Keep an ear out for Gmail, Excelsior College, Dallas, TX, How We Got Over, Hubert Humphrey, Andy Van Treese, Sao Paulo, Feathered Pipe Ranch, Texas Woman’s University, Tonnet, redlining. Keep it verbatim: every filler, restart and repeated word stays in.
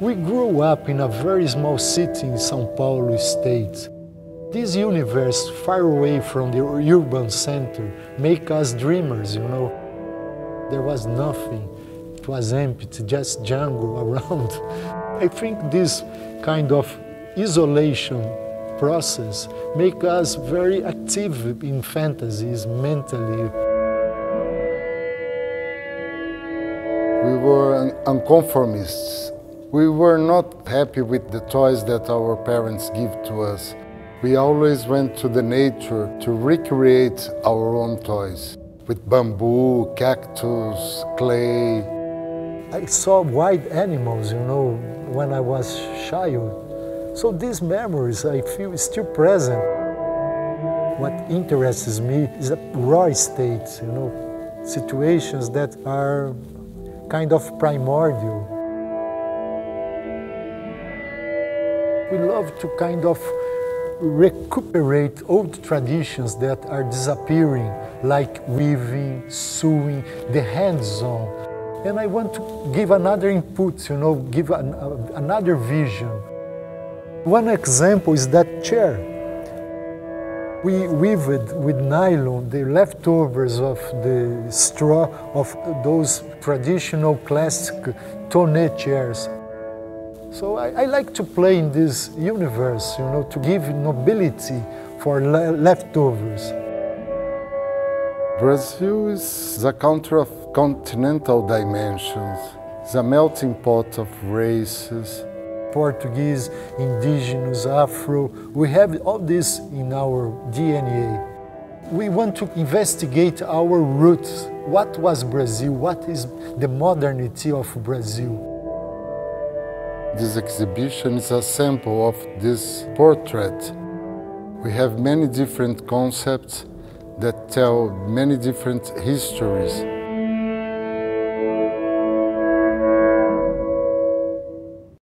We grew up in a very small city in Sao Paulo state. This universe far away from the urban center make us dreamers, you know. There was nothing. It was empty, just jungle around. I think this kind of isolation process make us very active in fantasies mentally. We were un unconformists. We were not happy with the toys that our parents give to us. We always went to the nature to recreate our own toys, with bamboo, cactus, clay. I saw wild animals, you know, when I was a child. So these memories, I feel, still present. What interests me is the raw state, you know, situations that are kind of primordial. We love to kind of recuperate old traditions that are disappearing, like weaving, sewing, the hands-on. And I want to give another input, you know, give an, uh, another vision. One example is that chair. We weaved with nylon the leftovers of the straw of those traditional classic Tonnet chairs. So I, I like to play in this universe, you know, to give nobility for le leftovers. Brazil is a country of continental dimensions. It's a melting pot of races. Portuguese, indigenous, Afro, we have all this in our D N A. We want to investigate our roots. What was Brazil? What is the modernity of Brazil? This exhibition is a sample of this portrait. We have many different concepts that tell many different histories.